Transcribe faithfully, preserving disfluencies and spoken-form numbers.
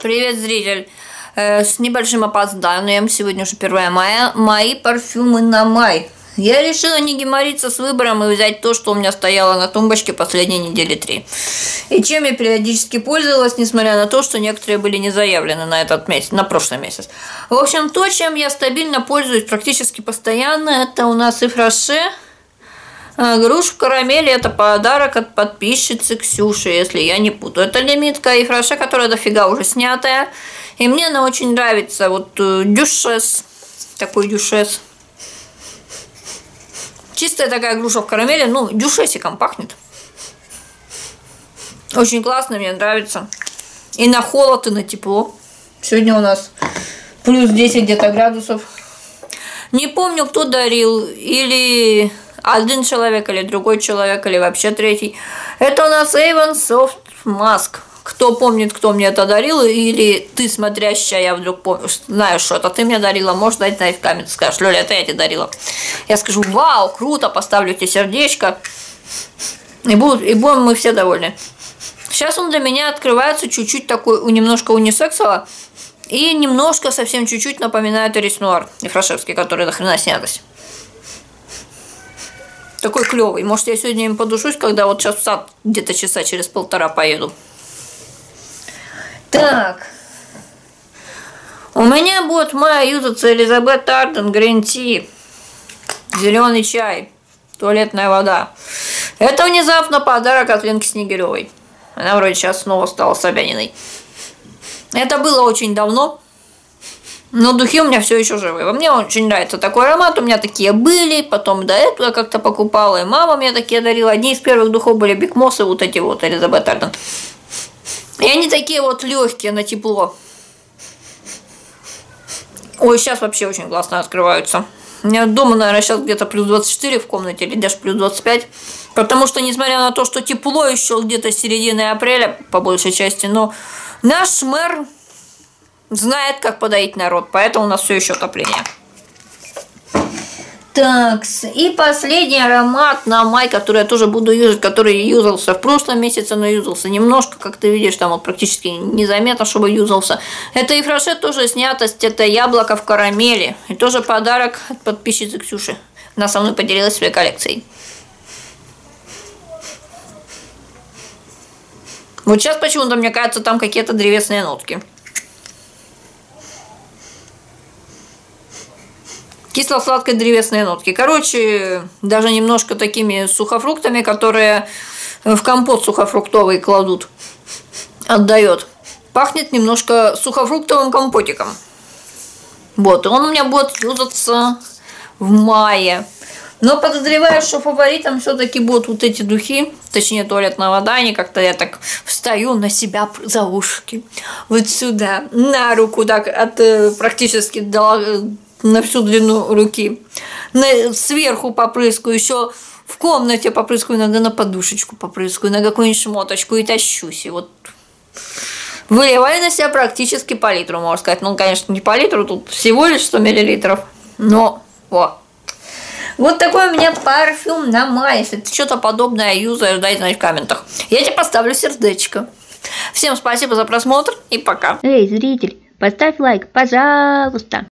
Привет, зритель. Э, с небольшим опозданием. Сегодня уже первое мая. Мои парфюмы на май. Я решила не геморриться с выбором и взять то, что у меня стояло на тумбочке последние недели три. И чем я периодически пользовалась, несмотря на то, что некоторые были не заявлены на этот месяц, на прошлый месяц. В общем, то, чем я стабильно пользуюсь практически постоянно, это у нас Yves Rocher. Груш в карамели, это подарок от подписчицы Ксюши, если я не путаю. Это лимитка Yves Rocher, которая дофига уже снятая. И мне она очень нравится. Вот дюшес. Такой дюшес. Чистая такая груша в карамели, ну, дюшесиком пахнет. Очень классно, мне нравится. И на холод, и на тепло. Сегодня у нас плюс десять где-то градусов. Не помню, кто дарил. Или один человек, или другой человек, или вообще третий. Это у нас Avon Soft Mask. Кто помнит, кто мне это дарил, или ты, смотрящая, я вдруг помню, знаешь, что это ты мне дарила, можешь дать на в камень, ты скажешь, Лёля, это я тебе дарила. Я скажу, вау, круто, поставлю тебе сердечко, и, будут, и будем мы все довольны. Сейчас он для меня открывается чуть-чуть такой, немножко унисексово, и немножко, совсем чуть-чуть напоминает Рис Нуар, ефрашевский, который до хрена снятость. Такой клевый. Может, я сегодня им подушусь, когда вот сейчас в сад где-то часа через полтора поеду. Так, у меня будет моя юзаться Elizabeth Arden Green Tea, зеленый чай, туалетная вода. Это внезапно подарок от Ленки Снегирёвой. Она вроде сейчас снова стала Собяниной. Это было очень давно, но духи у меня все еще живы. Мне очень нравится такой аромат, у меня такие были, потом до этого я как-то покупала, и мама мне такие дарила. Одни из первых духов были Биг Моссы, вот эти вот Elizabeth Arden. И они такие вот легкие на тепло. Ой, сейчас вообще очень классно открываются. У меня дома, наверное, сейчас где-то плюс двадцать четыре в комнате, или даже плюс двадцать пять. Потому что, несмотря на то, что тепло еще где-то середины апреля, по большей части, но наш мэр знает, как подоить народ. Поэтому у нас все еще отопление. Так, и последний аромат на май, который я тоже буду юзать, который юзался в прошлом месяце, но юзался немножко, как ты видишь, там вот практически незаметно, чтобы юзался. Это Yves Rocher, тоже снятость, это яблоко в карамели. И тоже подарок от подписчицы Ксюши. Она со мной поделилась своей коллекцией. Вот сейчас почему-то, мне кажется, там какие-то древесные нотки. Кисло-сладкой древесные нотки. Короче, даже немножко такими сухофруктами, которые в компот сухофруктовый кладут. Отдает. Пахнет немножко сухофруктовым компотиком. Вот. И он у меня будет юзаться в мае. Но подозреваю, что фаворитом все-таки будут вот эти духи. Точнее, туалетная вода. Они как-то, я так встаю на себя за ушки. Вот сюда. На руку так от практически до... на всю длину руки, сверху попрыскаю, еще в комнате попрыскаю, иногда на подушечку попрыскаю, на какую-нибудь шмоточку и тащусь. И вот выливаю на себя практически по литру, можно сказать. Ну, конечно, не по литру, тут всего лишь сто миллилитров, но о. Вот такой у меня парфюм на май. Если ты что-то подобное юзаешь, дай знать в комментах. Я тебе поставлю сердечко. Всем спасибо за просмотр и пока. Эй, зритель, поставь лайк, пожалуйста.